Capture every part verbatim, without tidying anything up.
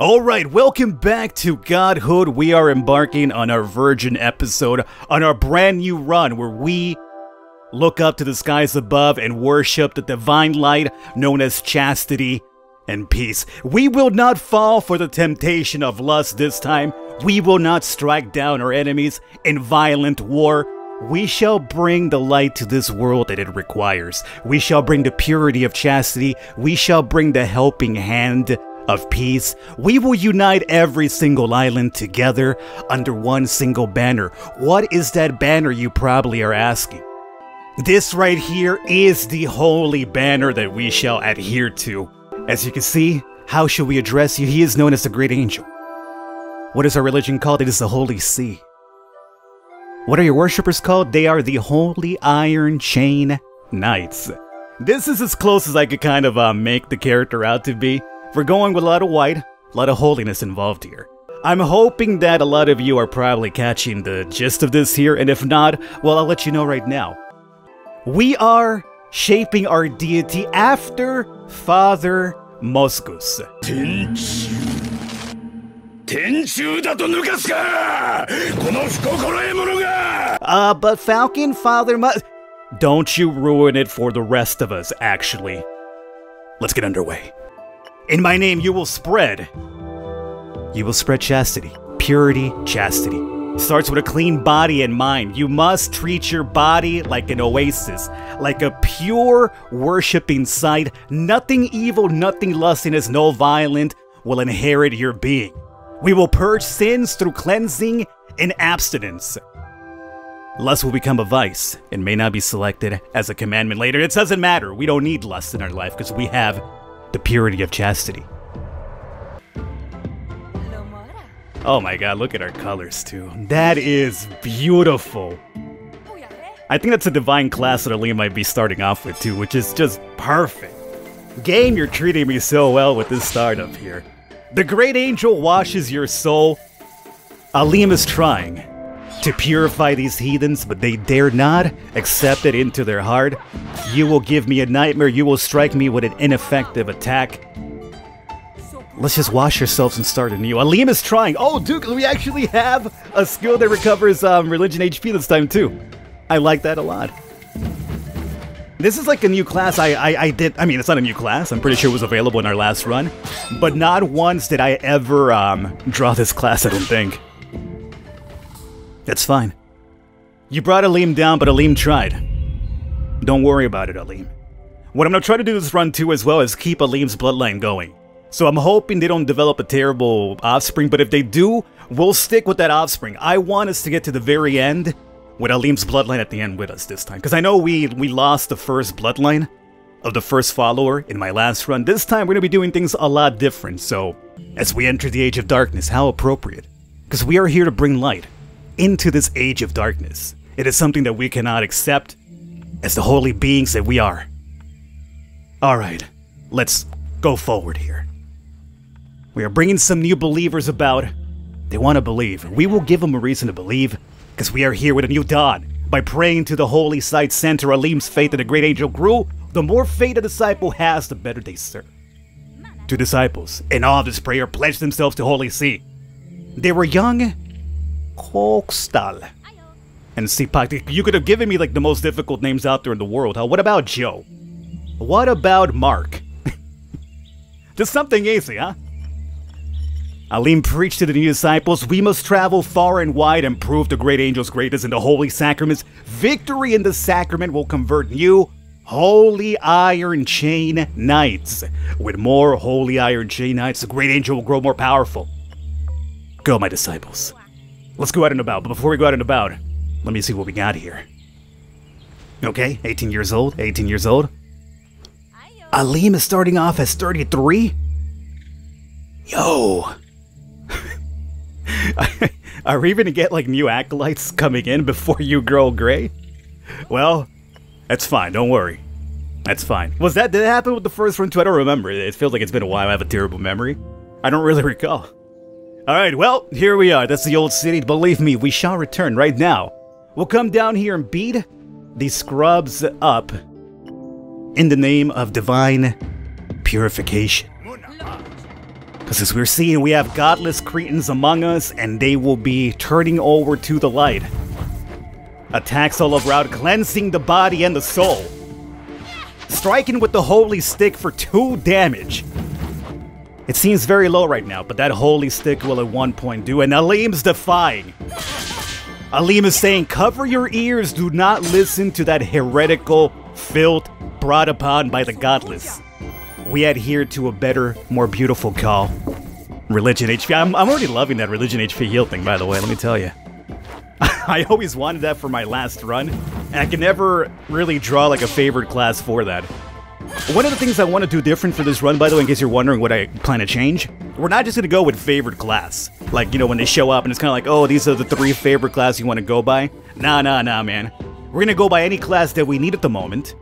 Alright, welcome back to Godhood. We are embarking on our Virgin episode, on our brand new run where we look up to the skies above and worship the divine light known as chastity and peace. We will not fall for the temptation of lust this time. We will not strike down our enemies in violent war. We shall bring the light to this world that it requires. We shall bring the purity of chastity. We shall bring the helping hand of peace. We will unite every single island together under one single banner. What is that banner, you probably are asking? This right here is the holy banner that we shall adhere to. As you can see, how should we address you? He is known as the Great Angel. What is our religion called? It is the Holy See. What are your worshippers called? They are the Holy Iron Chain Knights. This is as close as I could kind of uh, make the character out to be. We're going with a lot of white, a lot of holiness involved here. I'm hoping that a lot of you are probably catching the gist of this here, and if not, well, I'll let you know right now. We are shaping our deity after Father Moskus. Uh, but Falcon, Father Moskus... Don't you ruin it for the rest of us, actually. Let's get underway. In my name, you will spread. You will spread chastity. Purity, chastity. Starts with a clean body and mind. You must treat your body like an oasis, like a pure worshiping site. Nothing evil, nothing lustiness, no violent will inherit your being. We will purge sins through cleansing and abstinence. Lust will become a vice and may not be selected as a commandment later. It doesn't matter. We don't need lust in our life because we have the purity of chastity. Oh my god, look at our colors too. That is beautiful. I think that's a divine class that Aleem might be starting off with too, which is just perfect. Game, you're treating me so well with this startup here. The Great Angel washes your soul. Aleem is trying to purify these heathens, but they dare not accept it into their heart. You will give me a nightmare. You will strike me with an ineffective attack. Let's just wash yourselves and start anew. Aleem is trying. Oh, dude, we actually have a skill that recovers um, religion H P this time, too. I like that a lot. This is like a new class I, I, I did. I mean, it's not a new class. I'm pretty sure it was available in our last run. But not once did I ever um, draw this class, I don't think. That's fine. You brought Aleem down, but Aleem tried. Don't worry about it, Aleem. What I'm going to try to do this run too as well is keep Aleem's bloodline going. So I'm hoping they don't develop a terrible offspring, but if they do, we'll stick with that offspring. I want us to get to the very end with Aleem's bloodline at the end with us this time. Because I know we, we lost the first bloodline of the first follower in my last run. This time we're going to be doing things a lot different. So as we enter the Age of Darkness, how appropriate. Because we are here to bring light into this Age of Darkness. It is something that we cannot accept as the holy beings that we are. Alright, let's go forward here. We are bringing some new believers about. They want to believe. We will give them a reason to believe, because we are here with a new dawn. By praying to the holy site center, Aleem's faith in the Great Angel grew. The more faith a disciple has, the better they serve. Two disciples, in awe of this prayer, pledged themselves to Holy See. They were young Koskatal and Xipactli. You could have given me like the most difficult names out there in the world, huh? What about Joe? What about Mark? Just something easy, huh? Aleem preached to the new disciples, we must travel far and wide and prove the Great Angel's greatness in the holy sacraments. Victory in the sacrament will convert new Holy Iron Chain Knights. With more Holy Iron Chain Knights, the Great Angel will grow more powerful. Go, my disciples. Let's go out and about, but before we go out and about, let me see what we got here. Okay, eighteen years old, eighteen years old. Aleem is starting off as thirty-three? Yo! Are we gonna get like new acolytes coming in before you grow gray? Well, that's fine, don't worry. That's fine. Was that, did that happen with the first run too? I don't remember. It feels like it's been a while. I have a terrible memory. I don't really recall. Alright, well, here we are. That's the old city. Believe me, we shall return right now. We'll come down here and beat these scrubs up in the name of divine purification. Because as we're seeing, we have godless Cretans among us, and they will be turning over to the light. Attacks all around, cleansing the body and the soul. Striking with the holy stick for two damage. It seems very low right now, but that holy stick will at one point do, and Aleem's defying. Aleem is saying, cover your ears, do not listen to that heretical filth brought upon by the godless. We adhere to a better, more beautiful call. Religion H P. I'm, I'm already loving that religion H P heal thing, by the way, let me tell you. I always wanted that for my last run, and I can never really draw like a favorite class for that. One of the things I want to do different for this run, by the way, in case you're wondering what I plan to change, we're not just going to go with favorite class. Like, you know, when they show up and it's kind of like, oh, these are the three favorite class you want to go by. Nah, nah, nah, man. We're going to go by any class that we need at the moment.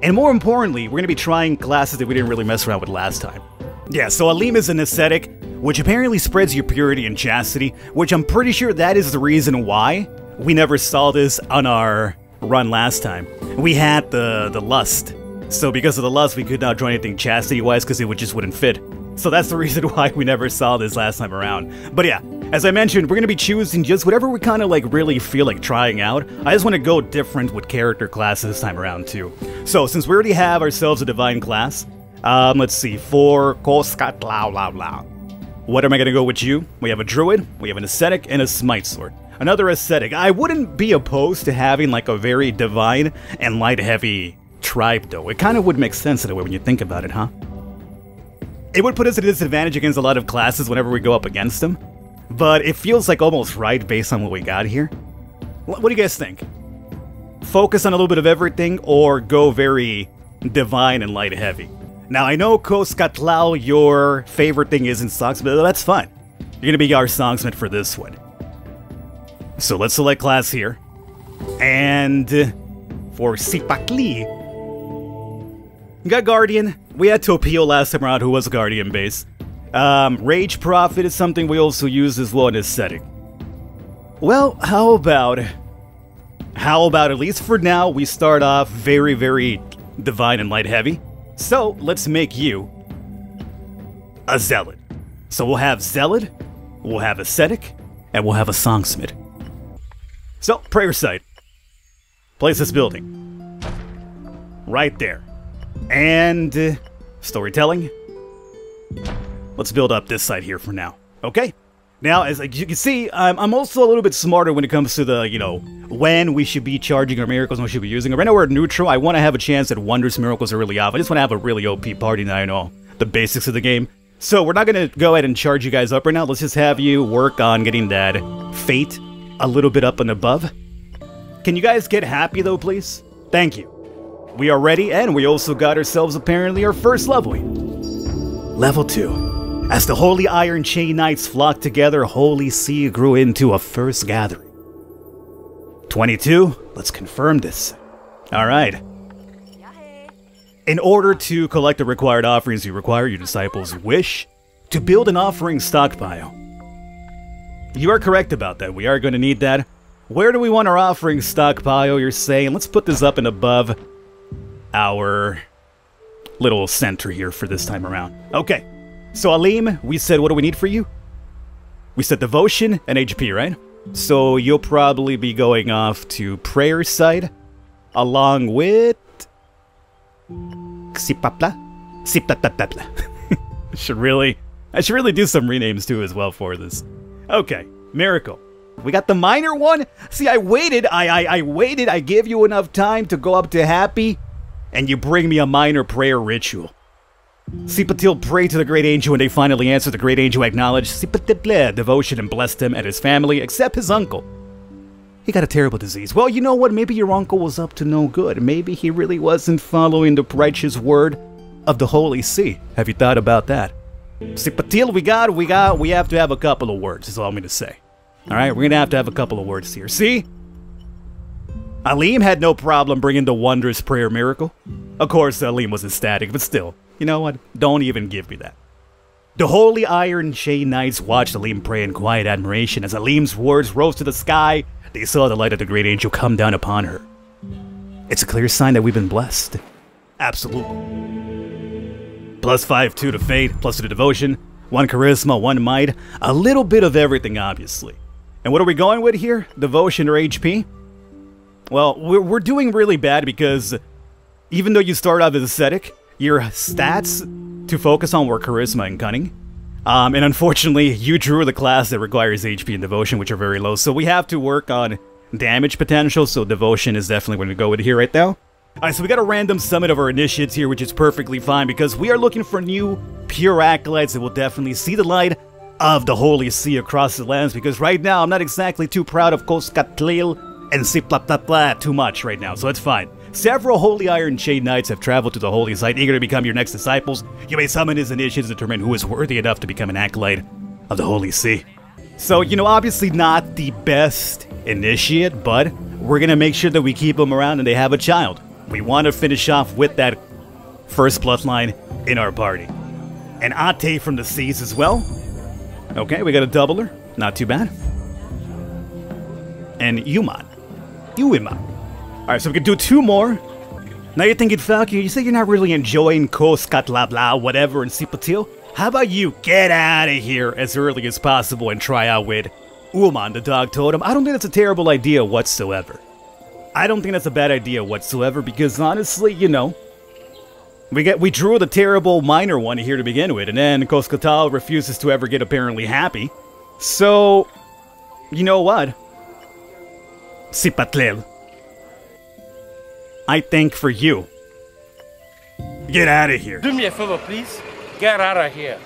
And more importantly, we're going to be trying classes that we didn't really mess around with last time. Yeah, so Aleem is an ascetic, which apparently spreads your purity and chastity, which I'm pretty sure that is the reason why we never saw this on our run last time. We had the, the lust. So because of the lust, we could not draw anything chastity-wise because it would, just wouldn't fit. So that's the reason why we never saw this last time around. But yeah, as I mentioned, we're going to be choosing just whatever we kind of like really feel like trying out. I just want to go different with character classes this time around too. So since we already have ourselves a divine class, um, let's see, for Cozcatlau, what am I going to go with you? We have a druid, we have an ascetic, and a smite sword. Another ascetic. I wouldn't be opposed to having like a very divine and light-heavy tribe, though. It kind of would make sense in a way when you think about it, huh? It would put us at a disadvantage against a lot of classes whenever we go up against them, but it feels like almost right based on what we got here. What do you guys think? Focus on a little bit of everything or go very divine and light heavy? Now, I know Cozcatlau, your favorite thing isn't songs, but that's fine. You're going to be our songsmith for this one. So let's select class here. And for Xipactli, we got Guardian. We had Topio last time around, who was Guardian base. Um, Rage Prophet is something we also use as well in aesthetic. Well, how about... How about, at least for now, we start off very, very divine and light heavy. So, let's make you a Zealot. So we'll have Zealot, we'll have Ascetic, and we'll have a Songsmith. So, Prayer Site. Place this building. Right there. And uh, storytelling. Let's build up this side here for now. Okay. Now, as you can see, I'm, I'm also a little bit smarter when it comes to the, you know, when we should be charging our miracles and we should be using them. Right now we're neutral. I want to have a chance at wondrous miracles are really off. I just want to have a really O P party now and all the basics of the game. So we're not going to go ahead and charge you guys up right now. Let's just have you work on getting that fate a little bit up and above. Can you guys get happy though, please? Thank you. We are ready, and we also got ourselves apparently our first leveling. Level two. As the Holy Iron Chain Knights flocked together, Holy See grew into a first gathering. twenty-two, let's confirm this. Alright. In order to collect the required offerings, you require your disciples' wish to build an offering stockpile. You are correct about that, we are going to need that. Where do we want our offering stockpile, you're saying? Let's put this up and above our little center here for this time around. Okay, so Aleem, we said, what do we need for you? We said devotion and H P, right? So you'll probably be going off to prayer side along with Xipapla. Xipapla. Should really, I should really do some renames too as well for this. Okay, miracle. We got the minor one. See, I waited. I, I, I waited. I gave you enough time to go up to happy. And you bring me a minor prayer ritual. Xipactli prayed to the Great Angel and they finally answered. The Great Angel acknowledged Xipactli devotion and blessed him and his family, except his uncle. He got a terrible disease. Well, you know what? Maybe your uncle was up to no good. Maybe he really wasn't following the righteous word of the Holy See. Have you thought about that? Xipactli, we got, we got, we have to have a couple of words, is all I'm going to say. Alright, we're going to have to have a couple of words here. See? Aleem had no problem bringing the wondrous prayer miracle. Of course, Aleem was ecstatic, but still, you know what? Don't even give me that. The Holy Iron Chain Knights watched Aleem pray in quiet admiration. As Aleem's words rose to the sky, they saw the light of the Great Angel come down upon her. It's a clear sign that we've been blessed. Absolutely. Plus five, two to fate, plus two to devotion, One charisma, one might, a little bit of everything, obviously. And what are we going with here? Devotion or H P? Well, we're doing really bad because even though you start out as ascetic, your stats to focus on were charisma and cunning. Um, and unfortunately, you drew the class that requires H P and devotion, which are very low. So we have to work on damage potential, so devotion is definitely going to go with here right now. Alright, so we got a random summit of our initiates here, which is perfectly fine because we are looking for new pure acolytes that will definitely see the light of the Holy See across the lands, because right now I'm not exactly too proud of Koskatal and Xipactli too much right now, so it's fine. Several Holy Iron Chain Knights have traveled to the Holy Site, eager to become your next disciples. You may summon his initiates to determine who is worthy enough to become an acolyte of the Holy See. So, you know, obviously not the best initiate, but we're gonna make sure that we keep them around and they have a child. We want to finish off with that first bloodline in our party. An Ate from the seas as well. Okay, we got a doubler. Not too bad. And Yumaat. Uman. Alright, so we can do two more. Now you're thinking, Falcon, you say you're not really enjoying Cozcatlau, whatever, and Xipactli? How about you get out of here as early as possible and try out with Uman, the dog totem? I don't think that's a terrible idea whatsoever. I don't think that's a bad idea whatsoever, because honestly, you know, we get we drew the terrible minor one here to begin with, and then Koskatal refuses to ever get apparently happy. So, you know what? Xipactli, I think for you. Get out of here. Do me a favor, please. Get out of here.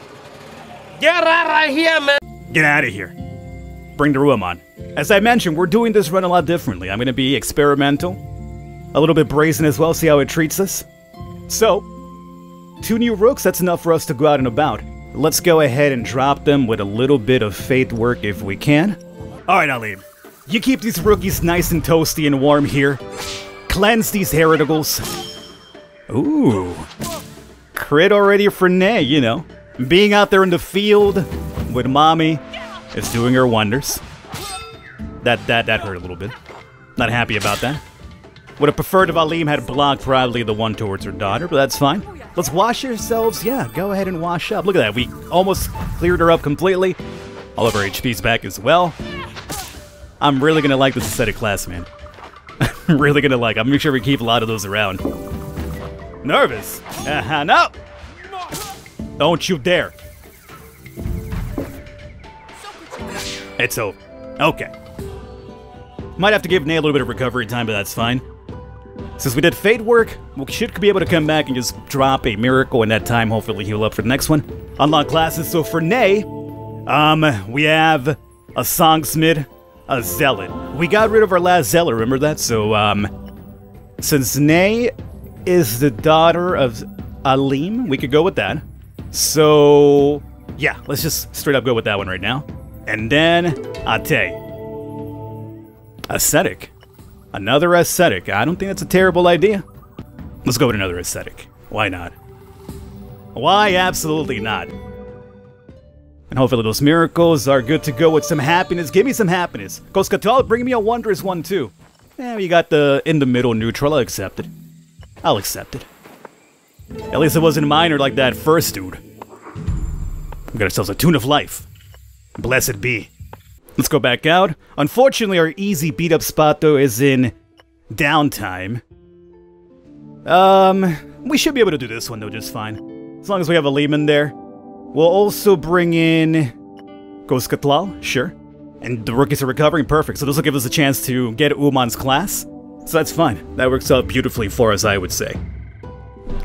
Get out of here, man. Get out of here. Bring the room on. As I mentioned, we're doing this run a lot differently. I'm going to be experimental, a little bit brazen as well, see how it treats us. So, two new rooks, that's enough for us to go out and about. Let's go ahead and drop them with a little bit of faith work if we can. Alright, Aleem. You keep these rookies nice and toasty and warm here. Cleanse these hereticals. Ooh. Crit already for Nay, you know. Being out there in the field with mommy is doing her wonders. That that that hurt a little bit. Not happy about that. Would have preferred if Aleem had blocked probably the one towards her daughter, but that's fine. Let's wash yourselves. Yeah, go ahead and wash up. Look at that. We almost cleared her up completely. All of her H P's back as well. I'm really gonna like this ascetic class, man. I'm really gonna like it. I'm gonna make sure we keep a lot of those around. Nervous? Uh-huh, no! Don't you dare. It's over. Okay. Might have to give Nay a little bit of recovery time, but that's fine. Since we did fate work, we should be able to come back and just drop a miracle in that time, hopefully heal up for the next one. Unlock classes, so for Nay, um, we have a Songsmith, a Zealot. We got rid of our last Zealot, remember that? So, um, since Nay is the daughter of Aleem, we could go with that. So, yeah, let's just straight up go with that one right now. And then, Ate. Ascetic. Another ascetic. I don't think that's a terrible idea. Let's go with another ascetic. Why not? Why absolutely not? And hopefully those miracles are good to go with some happiness. Give me some happiness. Cozcatlau, bring me a wondrous one too. Yeah, we got the in the middle neutral. I'll accept it. I'll accept it. At least it wasn't minor like that first dude. We got ourselves a tune of life. Blessed be. Let's go back out. Unfortunately, our easy beat-up spot though is in downtime. Um, we should be able to do this one though just fine. As long as we have a Aleem there. We'll also bring in Cozcatlau, sure. And the rookies are recovering, perfect. So this will give us a chance to get Uman's class. So that's fine. That works out beautifully for us, I would say.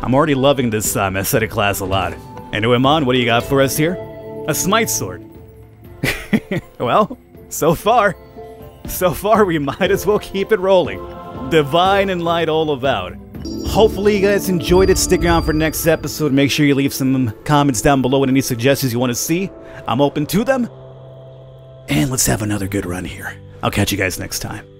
I'm already loving this um, ascetic class a lot. And Uman, what do you got for us here? A smite sword. Well, so far. So far, we might as well keep it rolling. Divine and light all about. Hopefully you guys enjoyed it. Stick around for next episode. Make sure you leave some comments down below and any suggestions you want to see. I'm open to them. And let's have another good run here. I'll catch you guys next time.